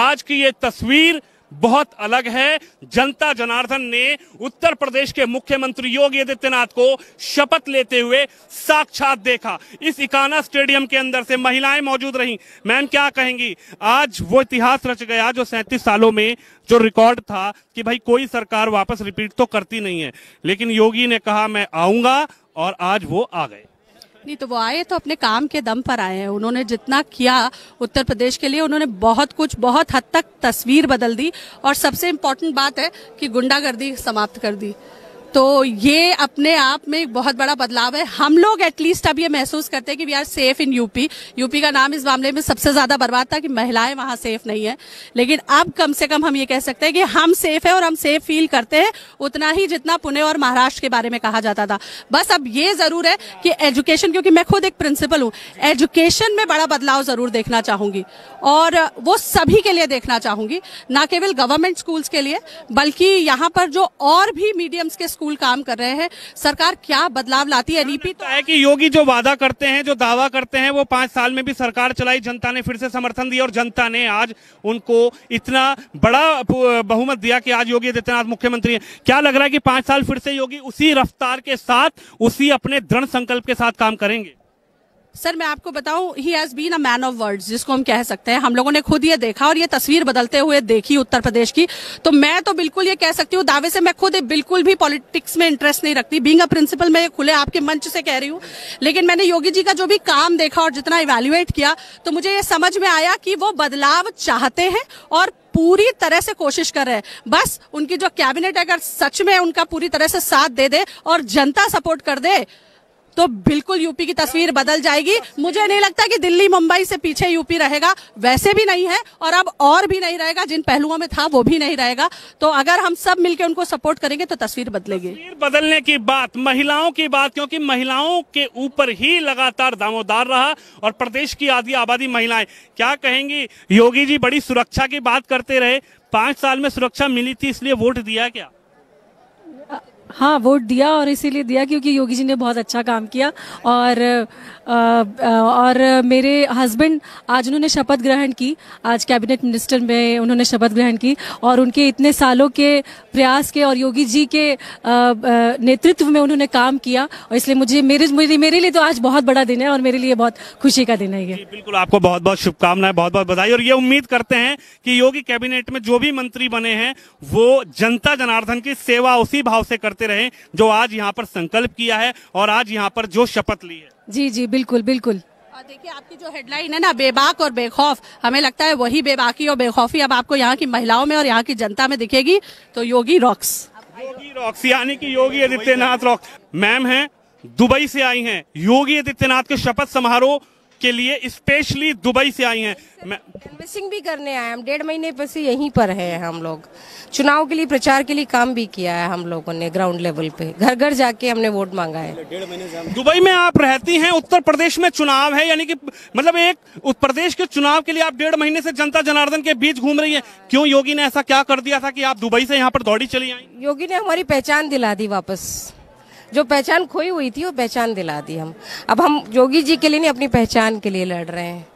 आज की ये तस्वीर बहुत अलग है। जनता जनार्दन ने उत्तर प्रदेश के मुख्यमंत्री योगी आदित्यनाथ को शपथ लेते हुए साक्षात देखा। इस इकाना स्टेडियम के अंदर से महिलाएं मौजूद रहीं। मैम क्या कहेंगी, आज वो इतिहास रच गया जो 37 सालों में जो रिकॉर्ड था कि भाई कोई सरकार वापस रिपीट तो करती नहीं है, लेकिन योगी ने कहा मैं आऊंगा और आज वो आ गए। नहीं तो वो आए तो अपने काम के दम पर आए हैं। उन्होंने जितना किया उत्तर प्रदेश के लिए, उन्होंने बहुत कुछ, बहुत हद तक तस्वीर बदल दी। और सबसे इम्पोर्टेंट बात है कि गुंडागर्दी समाप्त कर दी, तो ये अपने आप में एक बहुत बड़ा बदलाव है। हम लोग एटलीस्ट अब ये महसूस करते हैं कि we are safe in UP. UP का नाम इस मामले में सबसे ज्यादा बर्बाद था कि महिलाएं वहां सेफ नहीं है, लेकिन अब कम से कम हम ये कह सकते हैं कि हम सेफ है और हम सेफ फील करते हैं, उतना ही जितना पुणे और महाराष्ट्र के बारे में कहा जाता था। बस अब ये जरूर है कि एजुकेशन, क्योंकि मैं खुद एक प्रिंसिपल हूँ, एजुकेशन में बड़ा बदलाव जरूर देखना चाहूंगी और वो सभी के लिए देखना चाहूंगी, न केवल गवर्नमेंट स्कूल्स के लिए, बल्कि यहाँ पर जो और भी मीडियम्स के स्कूल काम कर रहे हैं, सरकार क्या बदलाव लाती है। रीपी तो है कि योगी जो वादा करते हैं, जो दावा करते हैं, वो 5 साल में भी सरकार चलाई, जनता ने फिर से समर्थन दिया और जनता ने आज उनको इतना बड़ा बहुमत दिया कि आज योगी आदित्यनाथ मुख्यमंत्री हैं। क्या लग रहा है कि 5 साल फिर से योगी उसी रफ्तार के साथ, उसी अपने दृढ़ संकल्प के साथ काम करेंगे? सर मैं आपको बताऊं, he has been a man of words, जिसको हम कह सकते हैं। हम लोगों ने खुद ये देखा और ये तस्वीर बदलते हुए देखी उत्तर प्रदेश की। तो मैं तो बिल्कुल ये कह सकती हूँ दावे से, मैं खुद बिल्कुल भी पॉलिटिक्स में इंटरेस्ट नहीं रखती, बीइंग अ प्रिंसिपल मैं खुले आपके मंच से कह रही हूँ। लेकिन मैंने योगी जी का जो भी काम देखा और जितना इवेल्युएट किया, तो मुझे ये समझ में आया कि वो बदलाव चाहते हैं और पूरी तरह से कोशिश कर रहे हैं। बस उनकी जो कैबिनेट अगर सच में उनका पूरी तरह से साथ दे दे और जनता सपोर्ट कर दे, तो बिल्कुल यूपी की तस्वीर बदल जाएगी। मुझे नहीं लगता कि दिल्ली मुंबई से पीछे यूपी रहेगा, वैसे भी नहीं है और अब और भी नहीं रहेगा, जिन पहलुओं में था वो भी नहीं रहेगा। तो अगर हम सब मिलकर उनको सपोर्ट करेंगे तो तस्वीर बदलेगी। तस्वीर बदलने की बात, महिलाओं की बात, क्योंकि महिलाओं के ऊपर ही लगातार दामोदार रहा और प्रदेश की आधी आबादी महिलाएं। क्या कहेंगी, योगी जी बड़ी सुरक्षा की बात करते रहे, 5 साल में सुरक्षा मिली थी इसलिए वोट दिया क्या? हाँ, वोट दिया और इसीलिए दिया क्योंकि योगी जी ने बहुत अच्छा काम किया। और मेरे हस्बैंड आज उन्होंने शपथ ग्रहण की, आज कैबिनेट मिनिस्टर में उन्होंने शपथ ग्रहण की और उनके इतने सालों के प्रयास के और योगी जी के नेतृत्व में उन्होंने काम किया और इसलिए मुझे मेरे लिए तो आज बहुत बड़ा दिन है और मेरे लिए बहुत खुशी का दिन है ये। बिल्कुल, आपको बहुत बहुत शुभकामनाएं, बहुत बहुत बधाई। और ये उम्मीद करते हैं कि योगी कैबिनेट में जो भी मंत्री बने हैं वो जनता जनार्दन की सेवा उसी भाव से करते रहे जो आज यहाँ पर संकल्प किया है और आज यहाँ पर जो शपथ ली है। जी जी बिल्कुल बिल्कुल। और देखिए आपकी जो हेडलाइन है ना, बेबाक और बेखौफ, हमें लगता है वही बेबाकी और बेखौफी अब आपको यहाँ की महिलाओं में और यहाँ की जनता में दिखेगी। तो योगी रॉक्स, योगी रॉक्स, यानी कि योगी आदित्यनाथ रॉक्स। मैम हैं, दुबई से आई हैं, योगी आदित्यनाथ के शपथ समारोह के लिए स्पेशली दुबई से आई हैं। कैंपेसिंग भी करने आए हम, 1.5 महीने से यहीं पर हैं हम लोग। चुनाव के लिए, प्रचार के लिए काम भी किया है हम लोगों ने, ग्राउंड लेवल पे घर घर जाके हमने वोट मांगा है। 1.5 महीने से दुबई में आप रहती हैं, उत्तर प्रदेश में चुनाव है, यानी कि मतलब एक उत्तर प्रदेश के चुनाव के लिए आप 1.5 महीने से जनता जनार्दन के बीच घूम रही है। क्यों, योगी ने ऐसा क्या कर दिया था कि आप दुबई से यहाँ पर दौड़ी चली आई? योगी ने हमारी पहचान दिला दी वापस, जो पहचान खोई हुई थी वो पहचान दिला दी। अब हम योगी जी के लिए नहीं, अपनी पहचान के लिए लड़ रहे हैं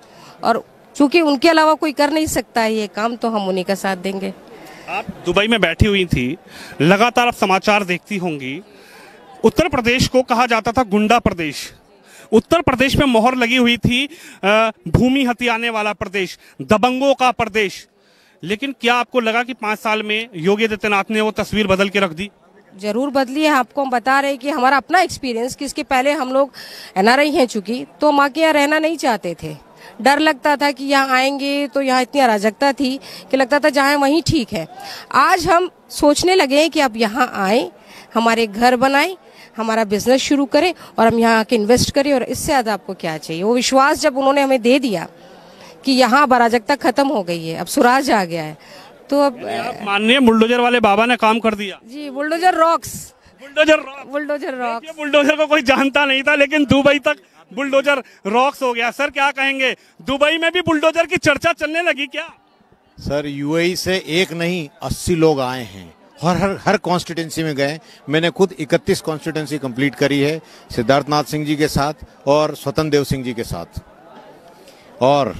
और चूंकि उनके अलावा कोई कर नहीं सकता है ये काम, तो हम उन्हीं का साथ देंगे। आप दुबई में बैठी हुई थी, लगातार आप समाचार देखती होंगी। उत्तर प्रदेश को कहा जाता था गुंडा प्रदेश, उत्तर प्रदेश में मोहर लगी हुई थी, भूमि हथियाने वाला प्रदेश, दबंगों का प्रदेश। लेकिन क्या आपको लगा कि 5 साल में योगी आदित्यनाथ ने वो तस्वीर बदल के रख दी? जरूर बदली है। आपको हम बता रहे हैं कि हमारा अपना एक्सपीरियंस, कि इसके पहले हम लोग एनआरआई हैं चूंकि, तो माँ के यहाँ रहना नहीं चाहते थे। डर लगता था कि यहाँ आएंगे तो, यहाँ इतनी अराजकता थी कि लगता था जहाँ वहीं ठीक है। आज हम सोचने लगे हैं कि आप यहाँ आए, हमारे घर बनाएं, हमारा बिजनेस शुरू करें और हम यहाँ आके इन्वेस्ट करें, और इससे ज़्यादा आपको क्या चाहिए। वो विश्वास जब उन्होंने हमें दे दिया कि यहाँ अब अराजकता खत्म हो गई है, अब सुराज आ गया है, तो अब माननीय बुलडोजर वाले बाबा ने काम कर दिया। जी, bulldozer rocks, bulldozer rocks, bulldozer rocks. Bulldozer को कोई जानता नहीं था लेकिन दुबई तक बुलडोजर रॉक्स हो गया। सर क्या कहेंगे, दुबई में भी बुलडोजर की चर्चा चलने लगी क्या? सर यूएई से एक नहीं 80 लोग आए हैं और हर कॉन्स्टिट्यूंसी में गए। मैंने खुद 31 कॉन्स्टिट्यूंसी कंप्लीट करी है सिद्धार्थनाथ सिंह जी के साथ और स्वतंत्र देव सिंह जी के साथ। और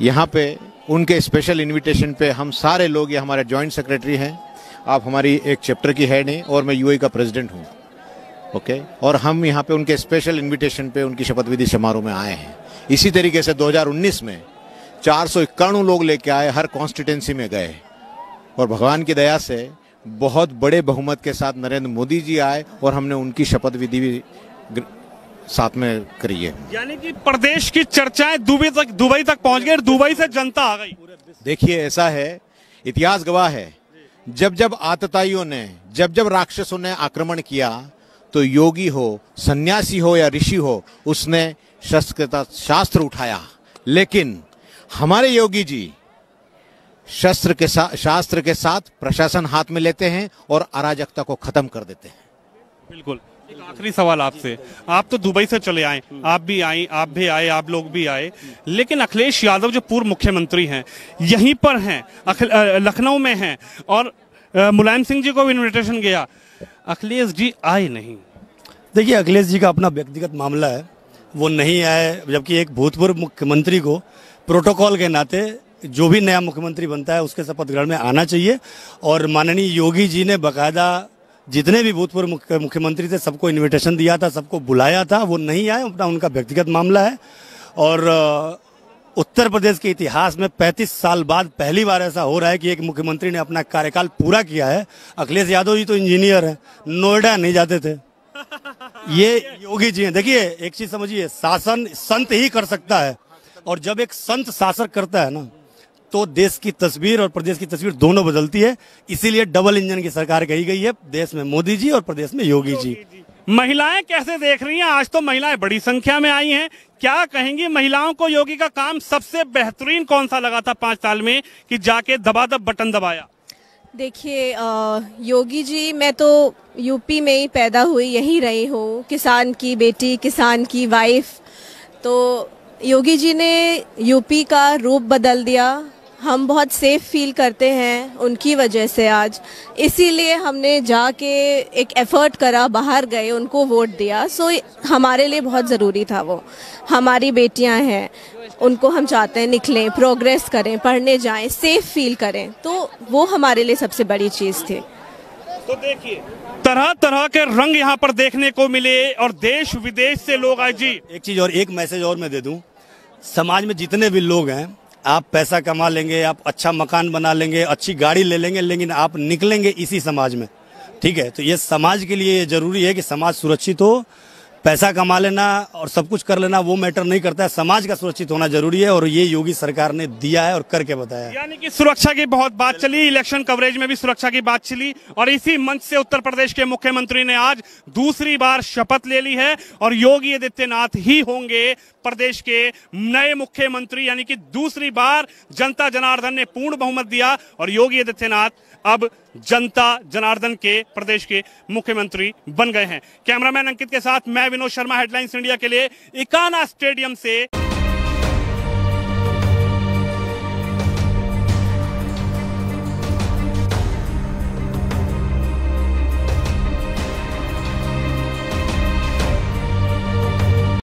यहाँ पे उनके स्पेशल इन्विटेशन पे हम सारे लोग, ये हमारे जॉइंट सेक्रेटरी हैं, आप हमारी एक चैप्टर की हेड हैं और मैं यूएई का प्रेसिडेंट हूँ, ओके, और हम यहाँ पे उनके स्पेशल इन्विटेशन पे उनकी शपथ विधि समारोह में आए हैं। इसी तरीके से 2019 में 491 लोग लेके आए, हर कॉन्स्टिट्यूंसी में गए और भगवान की दया से बहुत बड़े बहुमत के साथ नरेंद्र मोदी जी आए और हमने उनकी शपथ विधि भी साथ में करिए। यानी कि प्रदेश की चर्चाएं दुबई तक पहुंच गई और दुबई से जनता आ गई। देखिए ऐसा है, इतिहास गवाह है, जब आतताइयों ने, जब राक्षसों ने आक्रमण किया तो योगी हो, सन्यासी हो या ऋषि हो, उसने शास्त्र उठाया, लेकिन हमारे योगी जी शास्त्र के साथ प्रशासन हाथ में लेते हैं और अराजकता को खत्म कर देते हैं। बिल्कुल। एक आखिरी सवाल आपसे, आप तो दुबई से चले आए, आप भी आए, आप लोग भी आए, लेकिन अखिलेश यादव जो पूर्व मुख्यमंत्री हैं यहीं पर हैं, लखनऊ में हैं, और मुलायम सिंह जी को भी इन्विटेशन गया, अखिलेश जी आए नहीं। देखिए अखिलेश जी का अपना व्यक्तिगत मामला है, वो नहीं आए, जबकि एक भूतपूर्व मुख्यमंत्री को प्रोटोकॉल के नाते जो भी नया मुख्यमंत्री बनता है उसके शपथ ग्रहण में आना चाहिए, और माननीय योगी जी ने बाकायदा जितने भी भूतपूर्व मुख्यमंत्री थे सबको इनविटेशन दिया था, सबको बुलाया था, वो नहीं आए, अपना उनका व्यक्तिगत मामला है। और उत्तर प्रदेश के इतिहास में 35 साल बाद पहली बार ऐसा हो रहा है कि एक मुख्यमंत्री ने अपना कार्यकाल पूरा किया है। अखिलेश यादव जी तो इंजीनियर हैं, नोएडा नहीं जाते थे, ये योगी जी हैं। देखिए एक चीज़ समझिए, शासन संत ही कर सकता है, और जब एक संत शासक करता है ना तो देश की तस्वीर और प्रदेश की तस्वीर दोनों बदलती है, इसीलिए डबल इंजन की सरकार कही गई है, देश में मोदी जी और प्रदेश में योगी जी। महिलाएं कैसे देख रही हैं? आज तो महिलाएं बड़ी संख्या में आई हैं, क्या कहेंगी? महिलाओं को योगी का काम सबसे बेहतरीन कौन सा लगा था 5 साल में कि जाके दबादब बटन दबाया? देखिए योगी जी, मैं तो यूपी में ही पैदा हुई, यहीं रही हूँ, किसान की बेटी, किसान की वाइफ, तो योगी जी ने यूपी का रूप बदल दिया। हम बहुत सेफ फील करते हैं उनकी वजह से आज, इसीलिए हमने जाके एक एफर्ट करा, बाहर गए, उनको वोट दिया। सो हमारे लिए बहुत ज़रूरी था वो, हमारी बेटियां हैं, उनको हम चाहते हैं निकलें, प्रोग्रेस करें, पढ़ने जाएं, सेफ फील करें, तो वो हमारे लिए सबसे बड़ी चीज़ थी। तो देखिए तरह तरह के रंग यहाँ पर देखने को मिले और देश विदेश से लोग आए। जी एक चीज़ और, एक मैसेज और मैं दे दूँ, समाज में जितने भी लोग हैं, आप पैसा कमा लेंगे, आप अच्छा मकान बना लेंगे, अच्छी गाड़ी ले लेंगे, लेकिन आप निकलेंगे इसी समाज में, ठीक है? तो ये समाज के लिए जरूरी है कि समाज सुरक्षित हो। पैसा कमा लेना और सब कुछ कर लेना वो मैटर नहीं करता है, समाज का सुरक्षित होना जरूरी है, और ये योगी सरकार ने दिया है और करके बताया। यानी कि सुरक्षा की बहुत बात चली, इलेक्शन कवरेज में भी सुरक्षा की बात चली, और इसी मंच से उत्तर प्रदेश के मुख्यमंत्री ने आज दूसरी बार शपथ ले ली है और योगी आदित्यनाथ ही होंगे प्रदेश के नए मुख्यमंत्री। यानी कि दूसरी बार जनता जनार्दन ने पूर्ण बहुमत दिया और योगी आदित्यनाथ अब जनता जनार्दन के प्रदेश के मुख्यमंत्री बन गए हैं। कैमरामैन अंकित के साथ मैं विनोद शर्मा, हेडलाइंस इंडिया के लिए, इकाना स्टेडियम से।